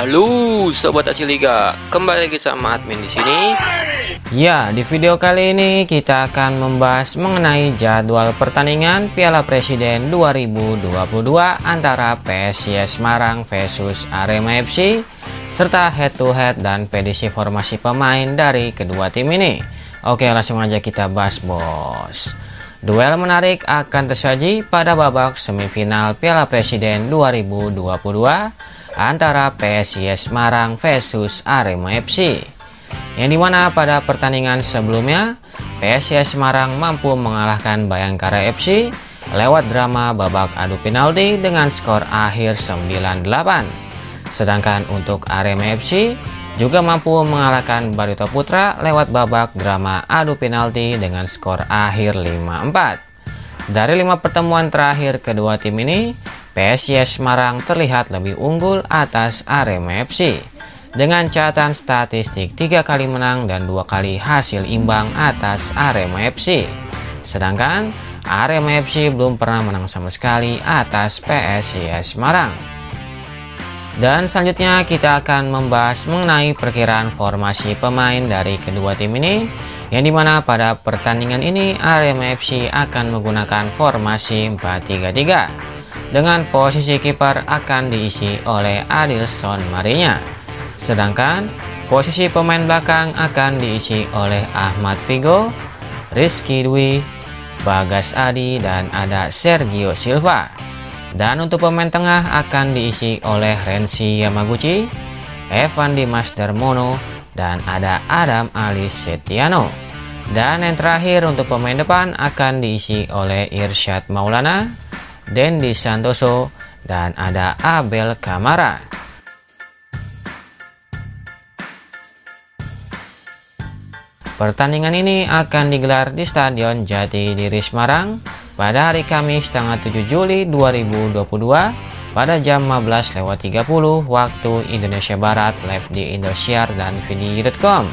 Halo sobat Asil Liga, kembali lagi sama admin di sini. Ya, di video kali ini kita akan membahas mengenai jadwal pertandingan Piala Presiden 2022 antara PSIS Semarang versus Arema FC serta head to head dan prediksi formasi pemain dari kedua tim ini. Oke, langsung aja kita bahas, Bos. Duel menarik akan tersaji pada babak semifinal Piala Presiden 2022 antara PSIS Semarang versus Arema FC, yang dimana pada pertandingan sebelumnya PSIS Semarang mampu mengalahkan Bhayangkara FC lewat drama babak adu penalti dengan skor akhir 9-8. Sedangkan untuk Arema FC juga mampu mengalahkan Barito Putra lewat babak drama adu penalti dengan skor akhir 5-4. Dari 5 pertemuan terakhir kedua tim ini, PSIS Semarang terlihat lebih unggul atas Arema FC dengan catatan statistik 3 kali menang dan 2 kali hasil imbang atas Arema FC. Sedangkan Arema FC belum pernah menang sama sekali atas PSIS Semarang. Dan selanjutnya kita akan membahas mengenai perkiraan formasi pemain dari kedua tim ini, yang dimana pada pertandingan ini Arema FC akan menggunakan formasi 4-3-3. Dengan posisi kiper akan diisi oleh Adilson Marinha, sedangkan posisi pemain belakang akan diisi oleh Ahmad Vigo, Rizky Dwi, Bagas Adi, dan ada Sergio Silva. Dan untuk pemain tengah akan diisi oleh Renzi Yamaguchi, Evan Dimas Darmono, dan ada Adam Ali Setiano. Dan yang terakhir untuk pemain depan akan diisi oleh Irsyad Maulana, Dendy Santoso, dan ada Abel Kamara. Pertandingan ini akan digelar di Stadion Jatidiri Semarang pada hari Kamis tanggal 7 Juli 2022 pada jam 15.30 waktu Indonesia Barat, live di Indosiar dan video.com.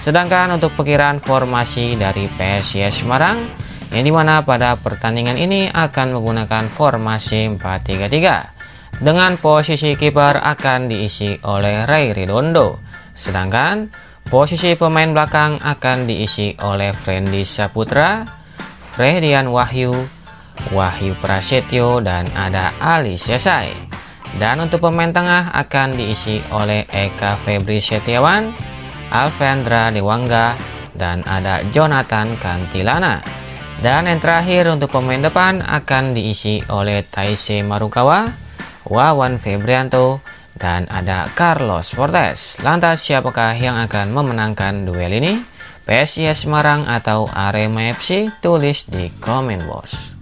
Sedangkan untuk perkiraan formasi dari PSIS Semarang, yang dimana pada pertandingan ini akan menggunakan formasi 4-3-3 dengan posisi kiper akan diisi oleh Ray Ridondo, sedangkan posisi pemain belakang akan diisi oleh Frendy Saputra, Fredian Wahyu, Wahyu Prasetyo, dan ada Ali Sesai. Dan untuk pemain tengah akan diisi oleh Eka Febri Setiawan, Alvendra Dewangga, dan ada Jonathan Cantilana. Dan yang terakhir untuk pemain depan akan diisi oleh Taisei Marukawa, Wawan Febrianto, dan ada Carlos Fortes. Lantas siapakah yang akan memenangkan duel ini? PSIS Semarang atau Arema FC? Tulis di komen, Bos.